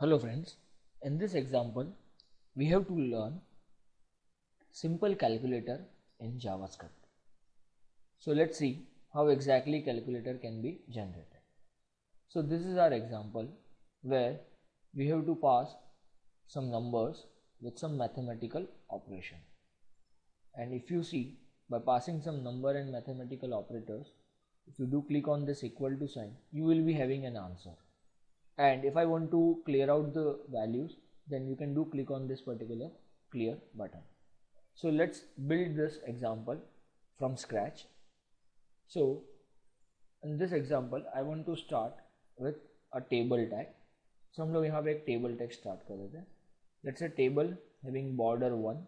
Hello friends, in this example we have to learn simple calculator in JavaScript. So let's see how exactly calculator can be generated. So this is our example where we have to pass some numbers with some mathematical operation. And if you see, by passing some number and mathematical operators, if you do click on this equal to sign, you will be having an answer. And if I want to clear out the values, then you can do click on this particular clear button. So let's build this example from scratch. So in this example I want to start with a table tag. So हम लोग यहाँ पे एक table tag start कर देते हैं. Let's say table having border 1,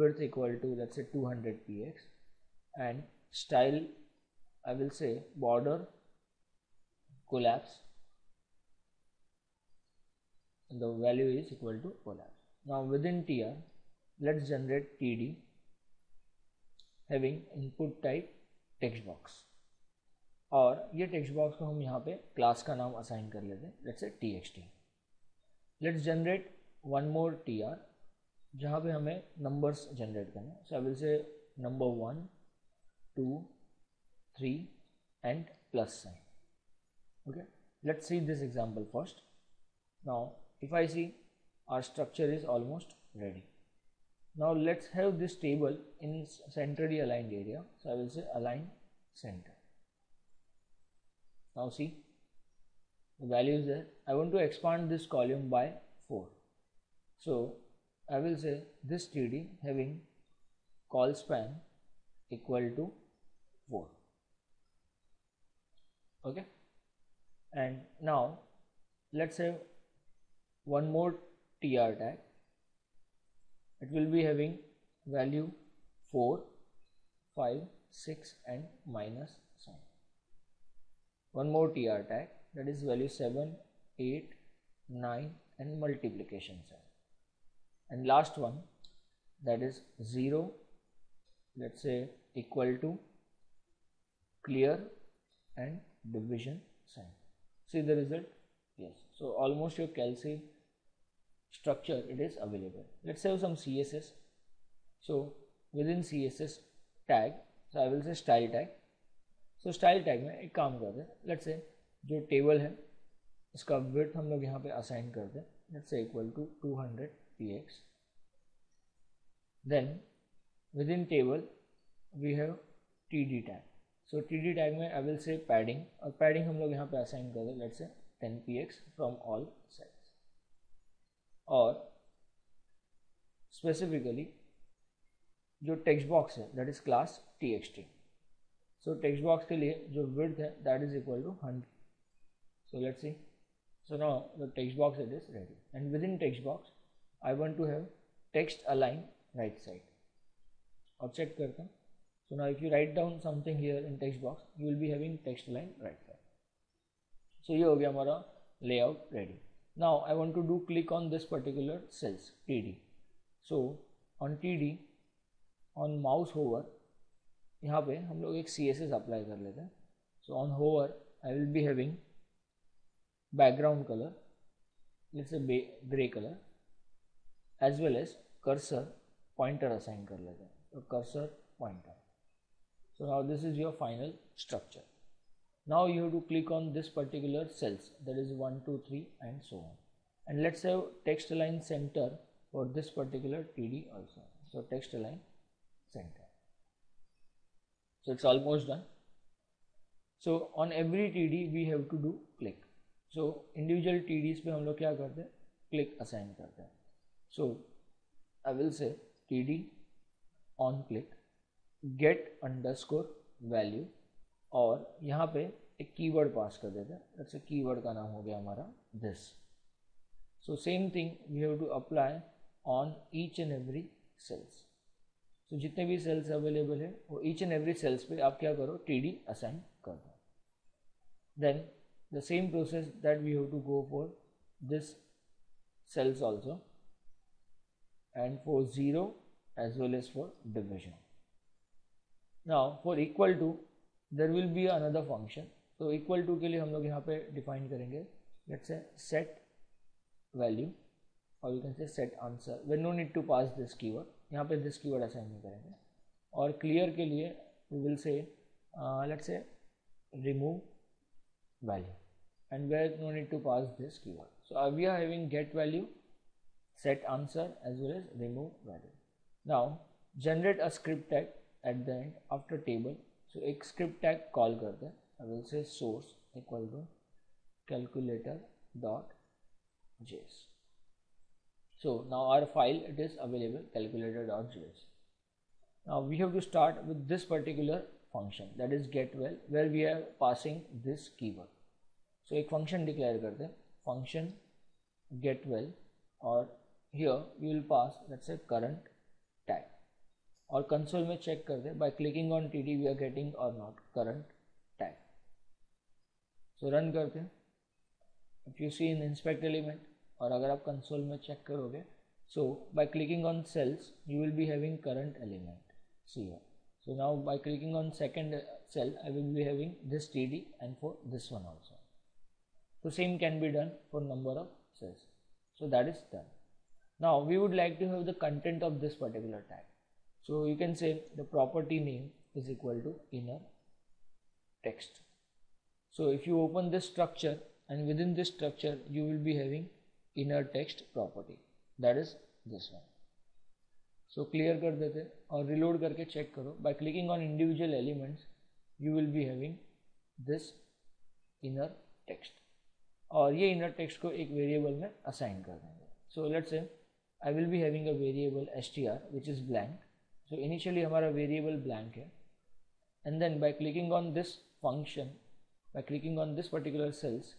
width equal to let's say 200px, and style I will say border collapse. The value is equal to collapse. Now within tr, let's generate td having input type text box, और ये text box को हम यहाँ पे class का नाम assign कर लेते हैं, let's say txt. Let's generate one more tr जहाँ पे हमें numbers generate करना है. So I will say number 1, 2, 3 and plus sign. Okay, let's see this example first. Now if I see, our structure is almost ready. Now let's have this table in centrally aligned area. So I will say align center. Now see, the value is there. I want to expand this column by 4. So I will say this td having col span equal to 4. Okay. And now let's have one more tr tag. It will be having value 4, 5, 6 and minus sign. One more tr tag, that is value 7, 8, 9 and multiplication sign. And last one, that is 0, let's say equal to clear and division sign. See the result? Yes. So almost your calc structure it is available. Let's have some CSS. So within CSS tag, so I will say style tag. So style tag में एक काम करते हैं. Let's say जो table है इसका width हम लोग यहाँ पे assign करते हैं. Let's say equal to 200px. Then within table we have td tag. So td tag में I will say padding, और padding हम लोग यहाँ पे assign करते हैं. Let's say 10px from all sides. और स्पेसिफिकली जो टेक्स्ट बॉक्स है that is class txt. So text box के लिए जो विड्थ है that is equal to 100. So let's see. So now the text box it is ready, and within text box I want to have text align right side. और check करते हैं. So now if you write down something here in text box, you will be having text align right side. So ये हो गया हमारा layout ready. Now I want to do click on this particular cells td. So on td, on mouse hover, यहाँ पे हम लोग एक css apply कर लेते हैं. So on hover I will be having background color, let's say grey color, as well as cursor pointer assign कर लेते हैं. So cursor pointer. So now this is your final structure. Now you have to click on this particular cells, that is 1, 2, 3 and so on. And let's have text align center for this particular td also. So text align center. So it's almost done. So on every td we have to do click. So individual tds पे हम लोग क्या करते हैं, click assign करते हैं. So I will say td on click get underscore value, और यहाँ पे एक कीवर्ड पास कर देते हैं. जैसे कीवर्ड का नाम हो गया हमारा this. So same thing we have to apply on each and every cells. So जितने भी सेल्स अवेलेबल है वो ईच एंड एवरी सेल्स पे आप क्या करो, टीडी असाइन कर दो. Then the same process that we have to go for this cells also, and for 0 as well as for division. Now for equal to there will be another function. तो equal to के लिए हम लोग यहाँ पे define करेंगे, let's say set value और you can say set answer we no need to pass this keyword. यहाँ पे this keyword असाइन नहीं करेंगे. और clear के लिए we will say let's say remove value and where no need to pass this keyword. So we are having get value, set answer as well as remove value. Now generate a script tag at the end after table. So एक script tag call कर दें. I will say source equal to calculator.js. So now our file it is available calculator.js. Now we have to start with this particular function that is getVal where we are passing this keyword. So एक function declare कर दें function getVal और here we will pass let's say current tag और console में check कर दें by clicking on td we are getting or not current tag. So run करते हैं. If you see in inspect element और अगर आप कंसोल में चेक करोगे so by clicking on cells you will be having current element see here. So now by clicking on second cell I will be having this td and for this one also. So same can be done for number of cells. So that is done. Now we would like to have the content of this particular tag. So you can say the property name is equal to inner text. So if you open this structure and within this structure you will be having inner text property that is this one. So clear कर देते और reload करके check करो by clicking on individual elements you will be having this inner text और ये inner text को एक variable में assign कर देंगे. So let's say I will be having a variable str which is blank. So initially हमारा variable blank है and then by clicking on this function by clicking on this particular cells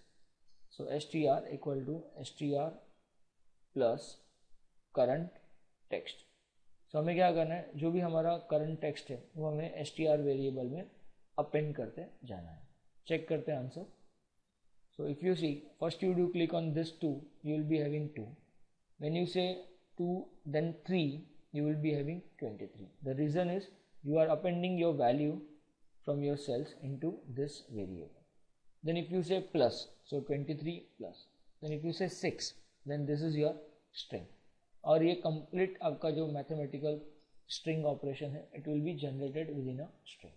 so str equal to str plus current text. So हमें क्या करना है जो भी हमारा current text है वो हमें str वेरिएबल में append करते जाना है. चेक करते हैं answer. So if you see first you do click on this two you will be having two when you say two then three you will be having 23. The reason is you are appending your value from your cells into this variable. Then if you say plus, so 23 plus. Then if you say 6, then this is your string. और ये complete आपका जो mathematical string operation है, it will be generated within a string.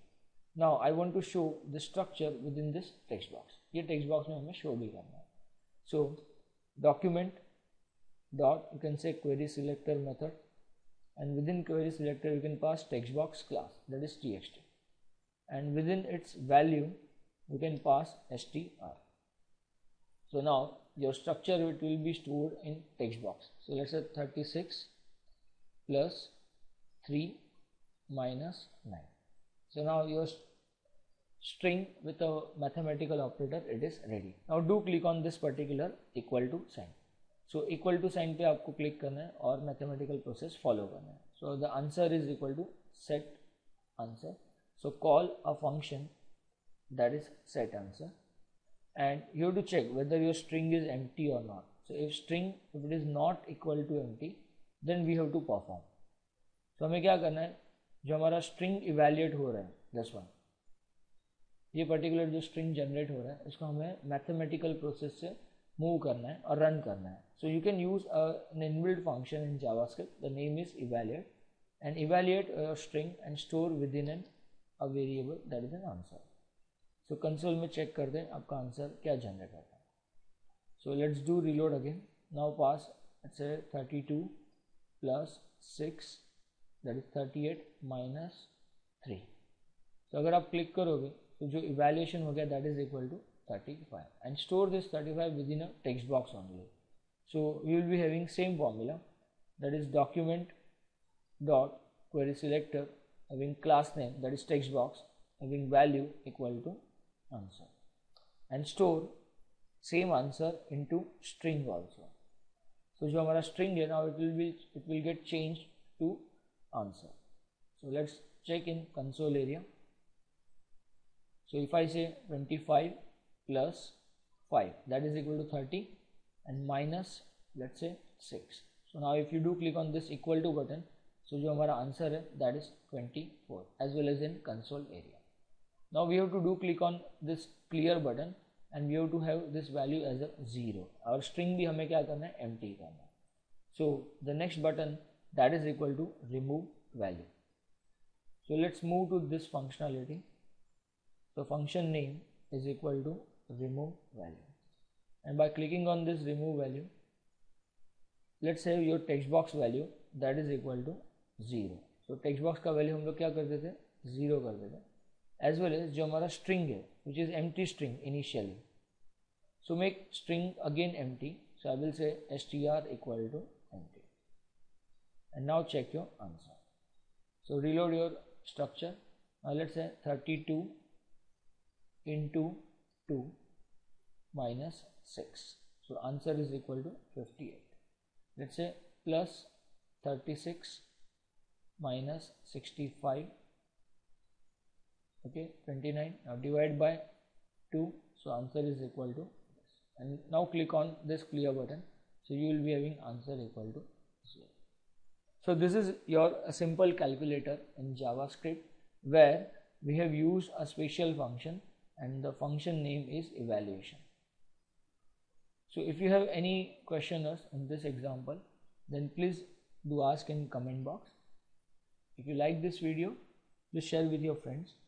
Now I want to show the structure within this text box. ये text box में हमें show भी करना है. So document dot you can say query selector method, and within query selector you can pass text box class that is txt, and within its value you can pass str. So now your structure it will be stored in text box. So let's say 36 plus 3 minus 9. So now your string with a mathematical operator it is ready. Now do click on this particular equal to sign. So equal to sign पे आपको click करना है और mathematical process follow करना है. So the answer is equal to set answer. So call a function that is set answer and you have to check whether your string is empty or not. So if string if it is not equal to empty then we have to perform. So हमें क्या करना है जो हमारा string evaluate हो रहा है this one ये particular जो string generate हो रहा है इसको हमें mathematical process से move करना है और run करना है. So you can use an inbuilt function in JavaScript. The name is evaluate and evaluate your string and store within a variable that is an answer. So console में check कर दें आपका answer क्या generate होता है. So let's do reload again. Now pass it's 32 plus 6 that is 38 minus 3. So अगर आप क्लिक करोगे तो जो इवैल्यूएशन हो गया that is equal to 35 and store this 35 within a text box only. So we will be having same formula that is document dot query selector having class name that is text box having value equal to answer and store same answer into string also. So जो हमारा string है now it will get changed to answer. So let's check in console area. So if I say 25 plus 5 that is equal to 30 and minus let's say 6. So now if you do click on this equal to button so जो हमारा answer है that is 24 as well as in console area. Now we have to do click on this clear button and we have to have this value as a 0. Our string भी हमें क्या करना है, empty करना है. So the next button that is equal to remove value. So let's move to this functionality. So function name is equal to remove value, and by clicking on this remove value, let's say your text box value that is equal to 0. So text box का value हम लोग क्या कर देते हैं, 0 कर देते हैं. As well as जो हमारा string है, which is empty string initially. So make string again empty. So I will say str equal to empty. And now check your answer. So reload your structure. Now let's say 32 into 2 minus 6. So answer is equal to 58. Let's say plus 36 minus 65. Okay, 29. Now divide by 2. So answer is equal to this. And now click on this clear button. So you will be having answer equal to 0. So this is your simple calculator in JavaScript, where we have used a special function and the function name is evaluation. So if you have any questioners in this example, then please do ask in comment box. If you like this video, please share with your friends.